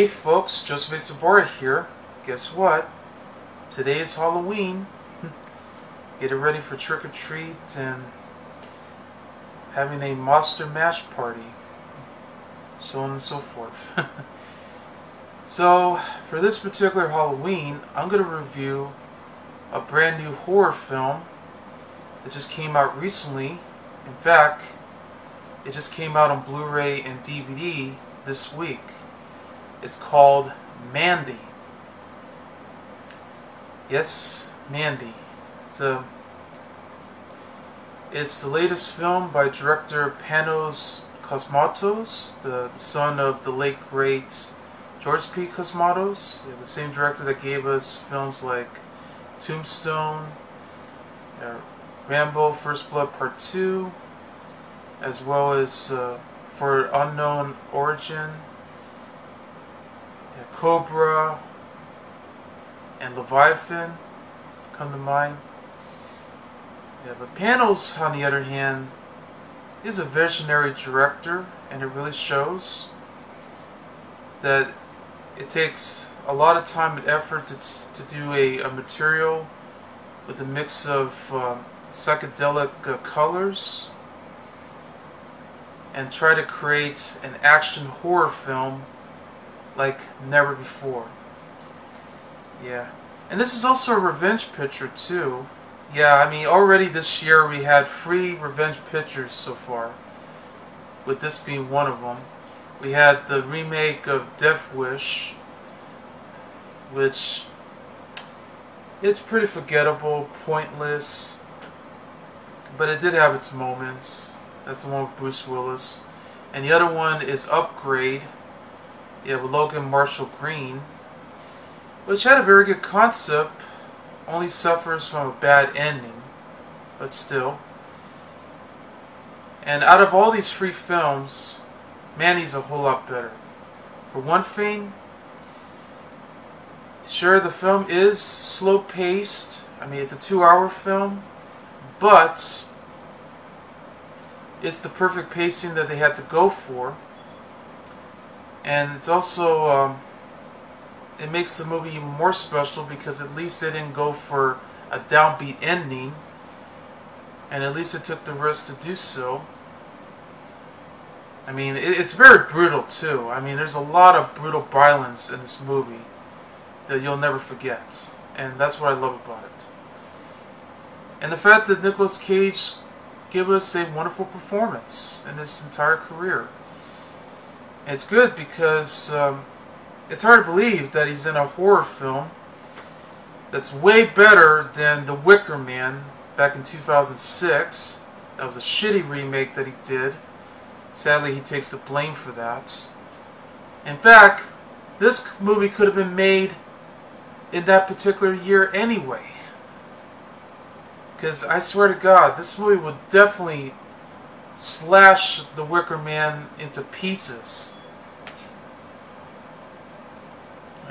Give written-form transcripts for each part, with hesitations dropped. Hey folks, Joseph A. Sobora here. Guess what? Today is Halloween. Getting ready for trick or treat and having a monster mash party, so on and so forth. So for this particular Halloween, I'm going to review a brand new horror film that just came out recently. In fact, it just came out on Blu-ray and DVD this week. It's called Mandy. Yes, Mandy. It's the latest film by director Panos Cosmatos, the son of the late great George P. Cosmatos, the same director that gave us films like Tombstone, Rambo: First Blood Part 2, as well as For Unknown Origin, Cobra and Leviathan come to mind. Yeah, but Panos, on the other hand, is a visionary director, and it really shows that it takes a lot of time and effort to do a material with a mix of psychedelic colors and try to create an action horror film like never before. Yeah, and this is also a revenge picture too. Yeah, I mean, already this year we had 3 revenge pictures so far, with this being one of them. We had the remake of Death Wish, which it's pretty forgettable, pointless, but it did have its moments. That's the one with Bruce Willis. And the other one is Upgrade, yeah, with Logan Marshall Green, which had a very good concept, only suffers from a bad ending, but still. And out of all these 3 films, Mandy's a whole lot better. For one thing, sure, the film is slow-paced. I mean, it's a 2-hour film, but it's the perfect pacing that they had to go for. And it's also, it makes the movie even more special because at least they didn't go for a downbeat ending, and at least it took the risk to do so. I mean, it's very brutal too. I mean, there's a lot of brutal violence in this movie that you'll never forget, and that's what I love about it. And the fact that Nicolas Cage gave us a wonderful performance in his entire career. It's good because it's hard to believe that he's in a horror film that's way better than The Wicker Man back in 2006. That was a shitty remake that he did. Sadly, he takes the blame for that. In fact, this movie could have been made in that particular year anyway. Because I swear to God, this movie would definitely slash The Wicker Man into pieces.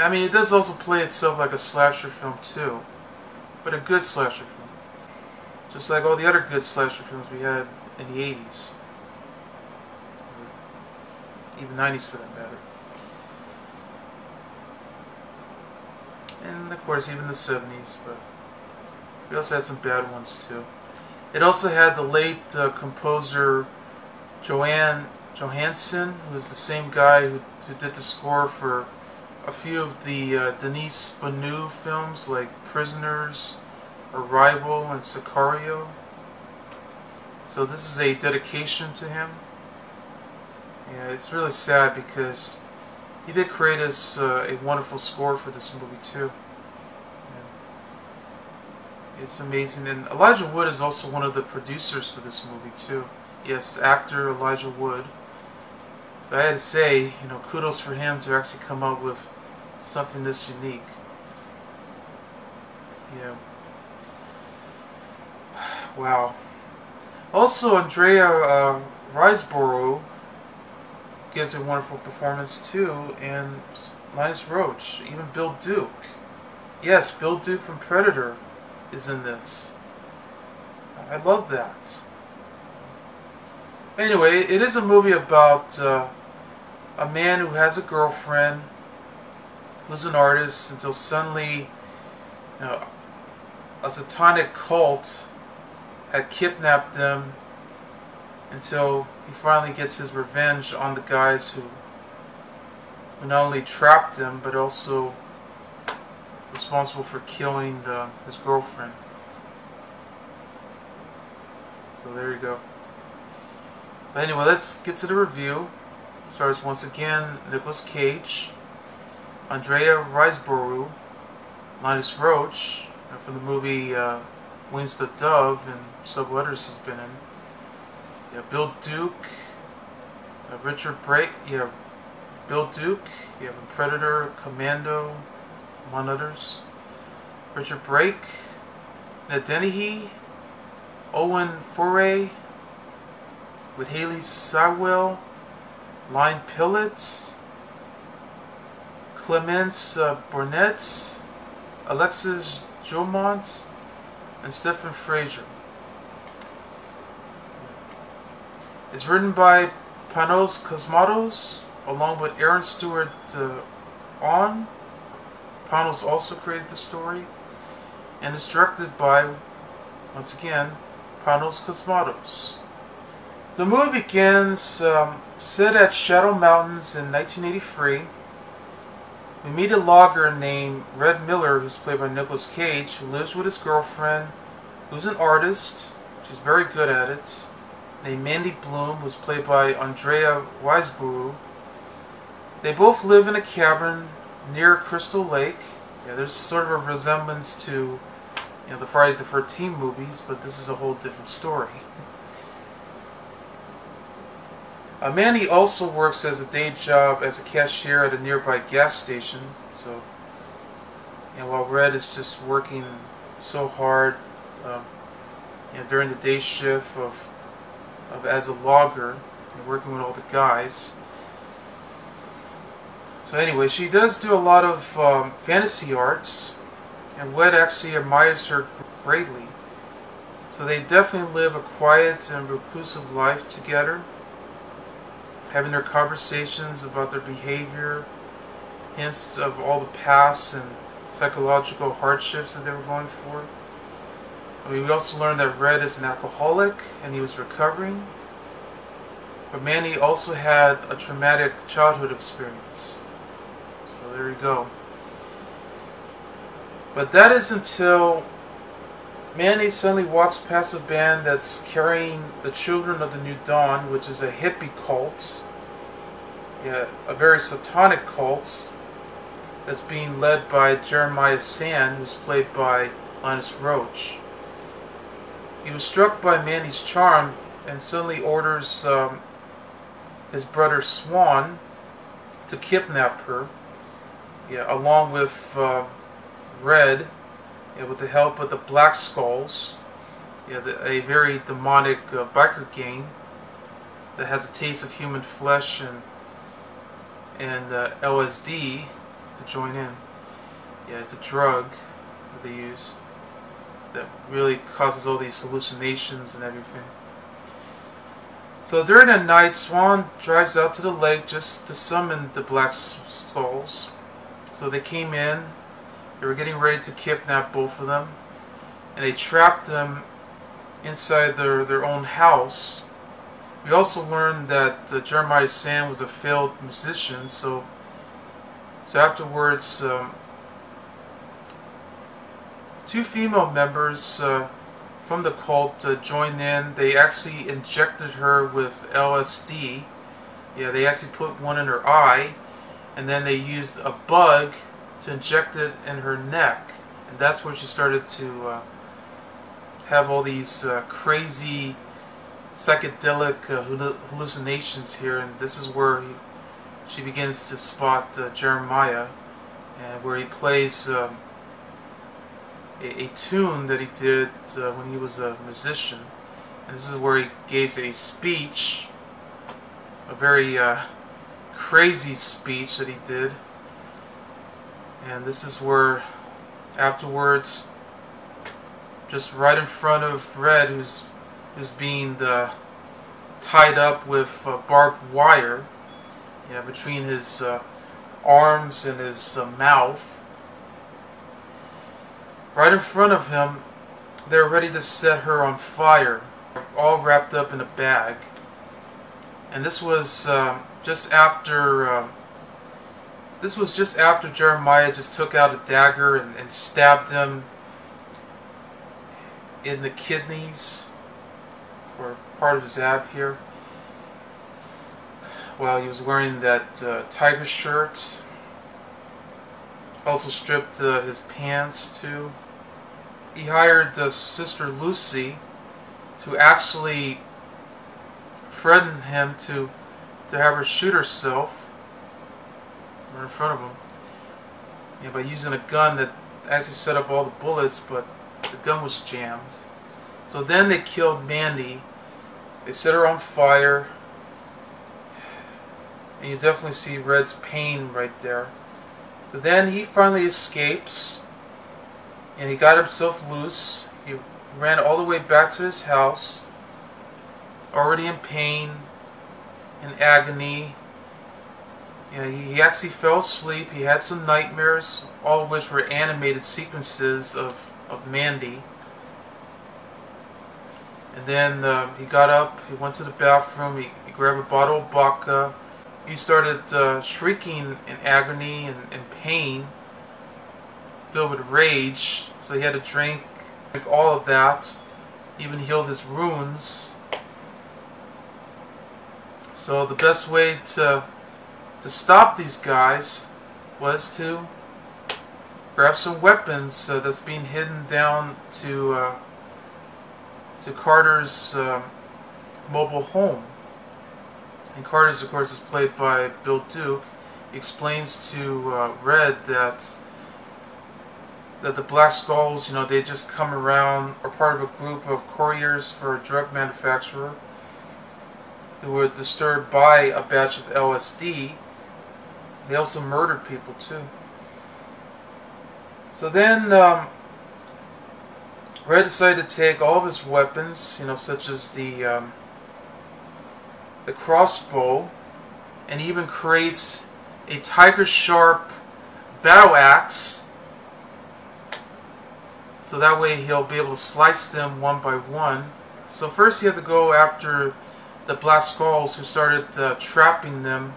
I mean, it does also play itself like a slasher film too, but a good slasher film, just like all the other good slasher films we had in the 80s, or even 90s for that matter, and of course even the 70s, but we also had some bad ones too. It also had the late composer Jóhann Jóhannsson, who is the same guy who did the score for a few of the Denis Villeneuve films like Prisoners, Arrival, and Sicario. So this is a dedication to him. Yeah, it's really sad because he did create us a wonderful score for this movie too. It's amazing, and Elijah Wood is also one of the producers for this movie too. Yes, actor Elijah Wood. So I had to say, you know, kudos for him to actually come up with something this unique. Yeah. Wow. Also, Andrea Riseborough gives a wonderful performance too, and Linus Roache, even Bill Duke. Yes, Bill Duke from Predator is in this. I love that. Anyway, it is a movie about a man who has a girlfriend was an artist until suddenly, you know, a satanic cult had kidnapped them, until he finally gets his revenge on the guys who not only trapped him, but also responsible for killing his girlfriend. So there you go. But anyway, let's get to the review. Stars once again Nicolas Cage, Andrea Riseborough, Linus Roache, from the movie Wings the Dove and sub-letters he's been in. Yeah, Bill Duke, Richard Brake, yeah, Bill Duke, you have Predator, Commando, among others. Richard Brake, Ned Dennehy, Olwen Fouéré, with Hayley Saywell, Line Pillet, Clément Baronnet, Alexis Jomont, and Stephen Fraser. It's written by Panos Cosmatos, along with Aaron Stewart-Ahn. Panos also created the story, and is directed by, once again, Panos Cosmatos. The movie begins set at Shadow Mountains in 1983. We meet a logger named Red Miller, who's played by Nicolas Cage, who lives with his girlfriend, who's an artist. She's very good at it. Named Mandy Bloom, who's played by Andrea Riseborough. They both live in a cabin near Crystal Lake. Yeah, there's sort of a resemblance to, you know, the Friday the 13th movies, but this is a whole different story. Mandy also works as a day job as a cashier at a nearby gas station. So, you know, while Red is just working so hard, you know, during the day shift of as a logger, you know, working with all the guys. So anyway, she does do a lot of fantasy arts, and Wed actually admires her greatly. So they definitely live a quiet and reclusive life together, having their conversations about their behavior, hints of all the past and psychological hardships that they were going for. I mean, we also learned that Red is an alcoholic, and he was recovering. But Mandy also had a traumatic childhood experience. So there you go. But that is until Mandy suddenly walks past a band that's carrying the Children of the New Dawn, which is a hippie cult, yeah, a very satanic cult, that's being led by Jeremiah Sand, who's played by Linus Roache. He was struck by Mandy's charm and suddenly orders his brother Swan to kidnap her, yeah, along with Red, yeah, with the help of the Black Skulls, yeah, a very demonic biker gang that has a taste of human flesh and LSD to join in. Yeah, it's a drug that they use that really causes all these hallucinations and everything. So during the night, Swan drives out to the lake just to summon the Black Skulls. So they came in. They were getting ready to kidnap both of them, and they trapped them inside their own house. We also learned that Jeremiah Sand was a failed musician, so afterwards, two female members from the cult joined in. They actually injected her with LSD. Yeah, they actually put one in her eye, and then they used a bug to inject it in her neck, and that's where she started to have all these crazy psychedelic hallucinations here, and this is where she begins to spot Jeremiah, and where he plays a tune that he did when he was a musician, and this is where he gives a speech, a very crazy speech that he did. And this is where, afterwards, just right in front of Red, who's being tied up with barbed wire, yeah, between his arms and his mouth. Right in front of him, they're ready to set her on fire, all wrapped up in a bag. And this was just after Jeremiah just took out a dagger and stabbed him in the kidneys, or part of his ab here, while he was wearing that tiger shirt. Also stripped his pants too. He hired Sister Lucy to actually threaten him to have her shoot herself right in front of him, yeah, by using a gun that actually set up all the bullets, but the gun was jammed. So then they killed Mandy. They set her on fire, and you definitely see Red's pain right there. So then he finally escapes, and he got himself loose. He ran all the way back to his house, already in pain, in agony. You know, he actually fell asleep. He had some nightmares, all of which were animated sequences of Mandy. And then he got up, he went to the bathroom, he grabbed a bottle of vodka. He started shrieking in agony and pain, filled with rage, so he had to drink all of that, even healed his wounds. So the best way to stop these guys was to grab some weapons that's being hidden down to Carter's mobile home. And Carter's, of course, is played by Bill Duke. He explains to Red that the Black Skulls, you know, they just come around, are part of a group of couriers for a drug manufacturer who were disturbed by a batch of LSD. They also murdered people too. So then Red decided to take all of his weapons, you know, such as the crossbow, and even creates a tiger sharp battle axe, so that way he'll be able to slice them one by one. So first he had to go after the Black Skulls, who started trapping them,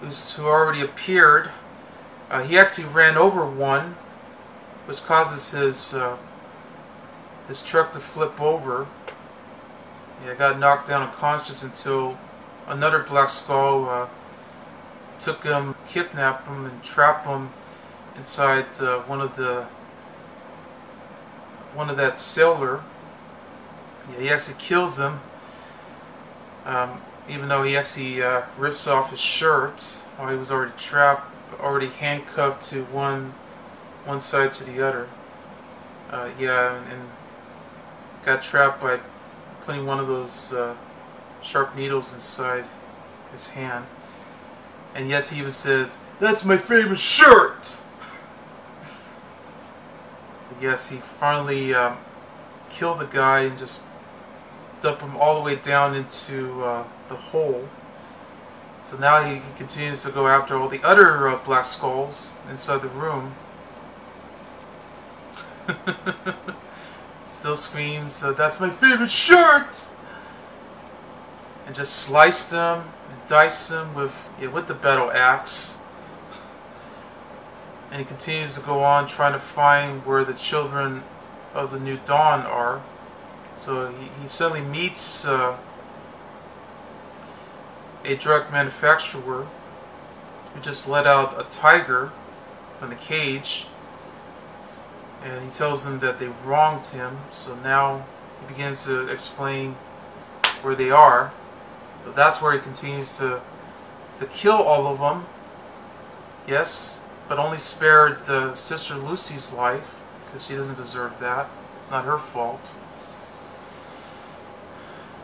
who already appeared. He actually ran over one, which causes his truck to flip over. Yeah, got knocked down unconscious until another Black Skull took him, kidnapped him, and trapped him inside one of that cellar. Yeah, he actually kills him, even though he actually rips off his shirt while he was already trapped, already handcuffed to one side to the other. Yeah, and got trapped by putting one of those sharp needles inside his hand. And yes, he even says, "That's my favorite shirt!" So yes, he finally killed the guy and just dumped him all the way down into the hole. So now he continues to go after all the other Black Skulls inside the room. Still screams, "That's my favorite shirt!" And just sliced him and diced him with the battle axe. And he continues to go on trying to find where the Children of the New Dawn are. So he suddenly meets a drug manufacturer who just let out a tiger from the cage. And he tells them that they wronged him, so now he begins to explain where they are. So that's where he continues to kill all of them. Yes, but only spared Sister Lucy's life, because she doesn't deserve that. It's not her fault.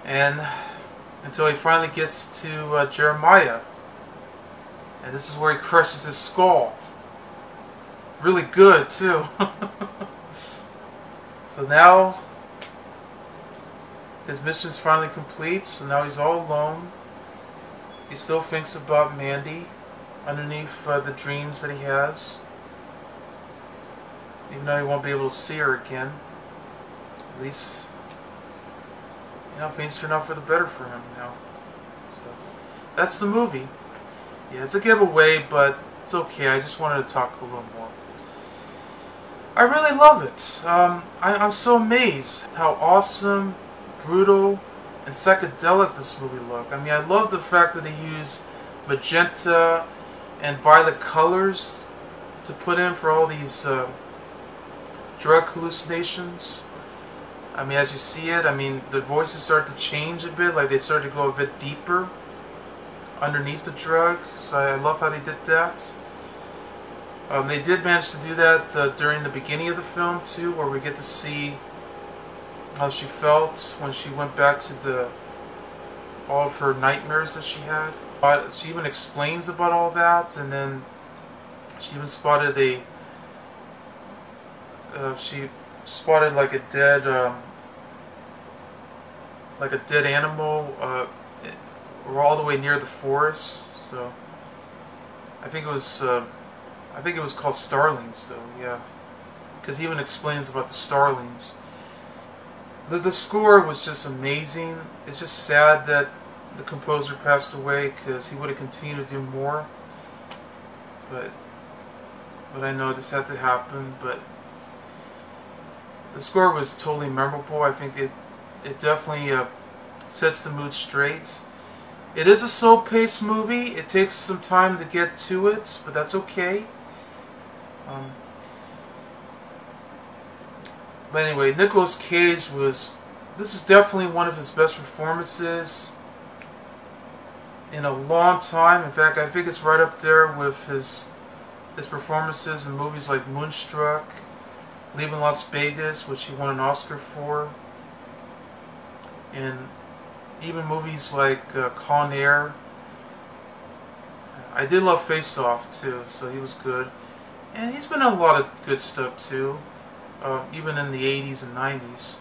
And until he finally gets to Jeremiah. And this is where he crushes his skull. Really good too. So now his mission is finally complete. So now he's all alone. He still thinks about Mandy. underneath the dreams that he has. Even though he won't be able to see her again, at least, you know, things turn out for the better for him now. So, that's the movie. Yeah, it's a giveaway, but it's okay. I just wanted to talk a little more. I really love it. I'm so amazed how awesome, brutal, and psychedelic this movie looked. I mean, I love the fact that they used magenta and violet colors to put in for all these drug hallucinations. I mean, as you see it, I mean, the voices start to change a bit, like they start to go a bit deeper underneath the drug. So I love how they did that. They did manage to do that during the beginning of the film too, where we get to see how she felt when she went back to the all of her nightmares that she had. But she even explains about all that, and then she even spotted a like a dead animal all the way near the forest. So I think it was. I think it was called starlings, though, yeah. Because he even explains about the starlings. The score was just amazing. It's just sad that the composer passed away, because he would have continued to do more. But I know this had to happen. But the score was totally memorable. I think it definitely sets the mood straight. It is a slow-paced movie. It takes some time to get to it, but that's okay. But anyway, Nicolas Cage was... This is definitely one of his best performances in a long time. In fact, I think it's right up there with his performances in movies like Moonstruck, Leaving Las Vegas, which he won an Oscar for, and even movies like Con Air. I did love Face Off too, so he was good. And he's been in a lot of good stuff too. Even in the 80s and 90s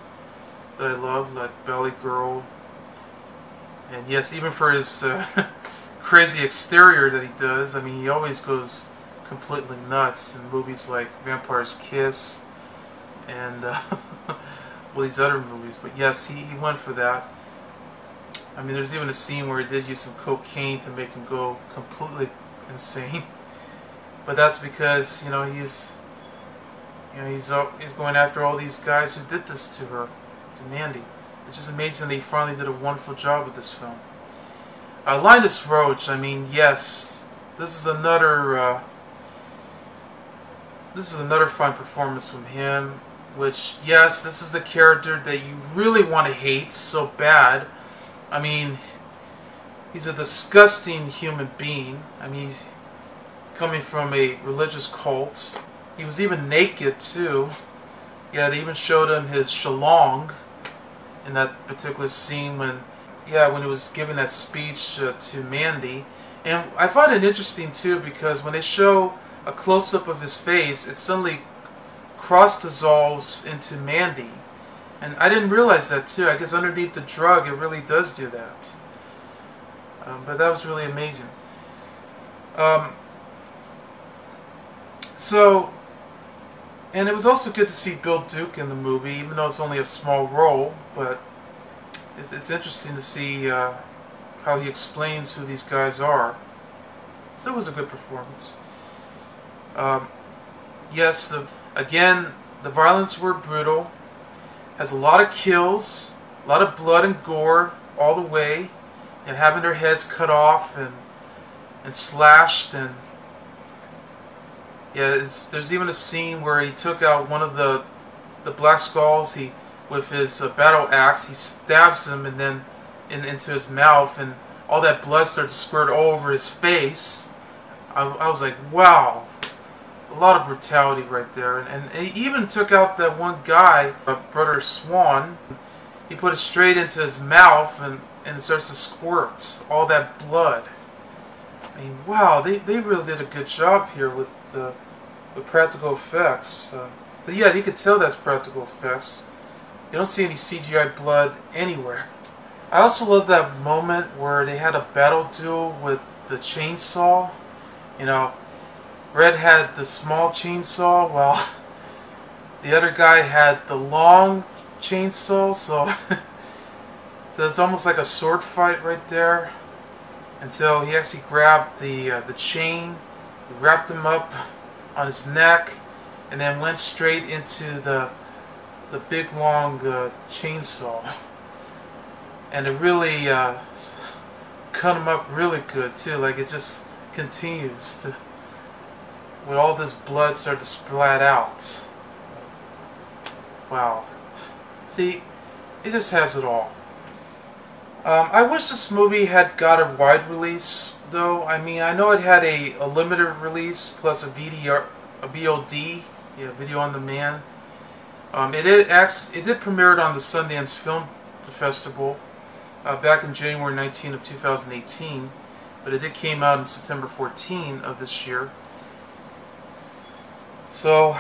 that I love, like Valley Girl, and yes, even for his crazy exterior that he does. I mean, he always goes completely nuts in movies like Vampire's Kiss and all these other movies, but yes, he went for that. I mean, there's even a scene where he did use some cocaine to make him go completely insane, but that's because, you know, he's going after all these guys who did this to her, to Mandy. It's just amazing that he finally did a wonderful job with this film. Linus Roache, I mean, yes, this is another fine performance from him. Which, yes, this is the character that you really want to hate so bad. I mean, he's a disgusting human being. I mean, he's coming from a religious cult. He was even naked too. Yeah, they even showed him his shalong in that particular scene when he was giving that speech to Mandy. And I find it interesting too, because when they show a close-up of his face, it suddenly cross-dissolves into Mandy. And I didn't realize that too. I guess underneath the drug, it really does do that. But that was really amazing. And it was also good to see Bill Duke in the movie, even though it's only a small role, but it's interesting to see how he explains who these guys are. So it was a good performance. Yes, again, the violence were brutal. Has a lot of kills, a lot of blood and gore all the way, and having their heads cut off and slashed, and yeah, there's even a scene where he took out one of the Black Skulls. He, with his battle axe, he stabs him and then into his mouth, and all that blood starts to squirt all over his face. I was like, wow, a lot of brutality right there. And he even took out that one guy, Brother Swan. He put it straight into his mouth, and it starts to squirt all that blood. I mean, wow, they really did a good job here with practical effects. So yeah, you could tell that's practical effects. You don't see any CGI blood anywhere. I also love that moment where they had a battle duel with the chainsaw, you know, Red had the small chainsaw, while the other guy had the long chainsaw, so, so it's almost like a sword fight right there, until he actually grabbed the chain, wrapped him up on his neck, and then went straight into the big long chainsaw, and it really cut him up really good too. Like, it just continues to, with all this blood start to splat out. Wow, see, it just has it all. I wish this movie had got a wide release, though. I mean, I know it had a limited release plus a VOD, yeah, video on demand. It did premiere it on the Sundance Film Festival back in January 19 of 2018, but it did came out on September 14 of this year. So,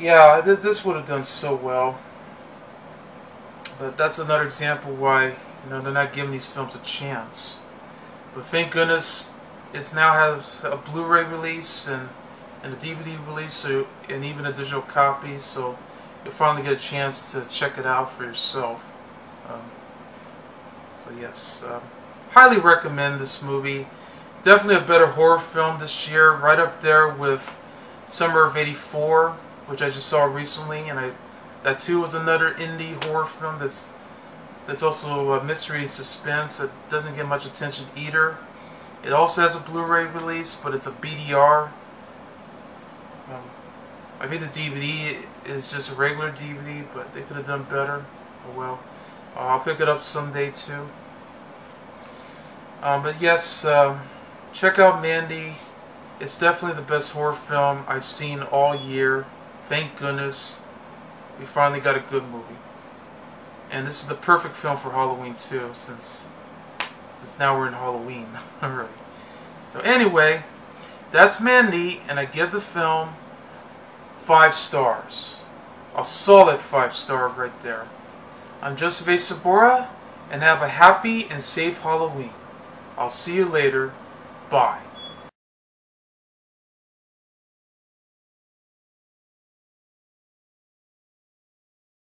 yeah, this would have done so well. But that's another example why, you know, they're not giving these films a chance. But thank goodness it's now has a Blu-ray release and a DVD release, so, and even a digital copy, so you'll finally get a chance to check it out for yourself. So yes, highly recommend this movie. Definitely a better horror film this year, right up there with Summer of 84, which I just saw recently, and that too was another indie horror film that's also a mystery and suspense that doesn't get much attention either. It also has a Blu-ray release, but it's a BDR. I think the DVD is just a regular DVD, but they could have done better. Oh well, I'll pick it up someday too. But yes, check out Mandy. It's definitely the best horror film I've seen all year. Thank goodness we finally got a good movie. And this is the perfect film for Halloween too, since now we're in Halloween. Alright. So anyway, that's Mandy, and I give the film 5 stars. A solid 5-star right there. I'm Joseph A. Sobora, and have a happy and safe Halloween. I'll see you later. Bye.